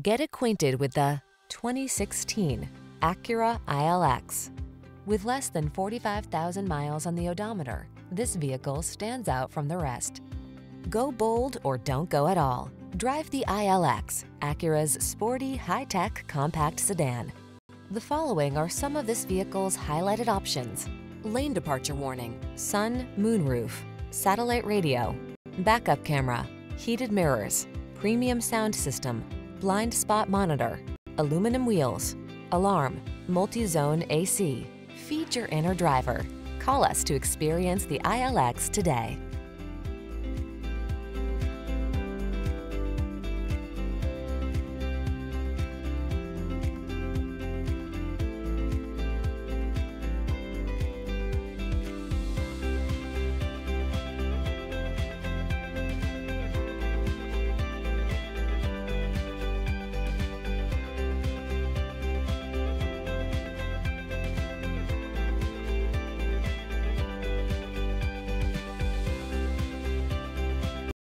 Get acquainted with the 2016 Acura ILX. With less than 45,000 miles on the odometer, this vehicle stands out from the rest. Go bold or don't go at all. Drive the ILX, Acura's sporty, high-tech compact sedan. The following are some of this vehicle's highlighted options: lane departure warning, sun, moonroof, satellite radio, backup camera, heated mirrors, premium sound system, blind spot monitor, aluminum wheels, alarm, multi-zone AC. Feature inner driver. Call us to experience the ILX today.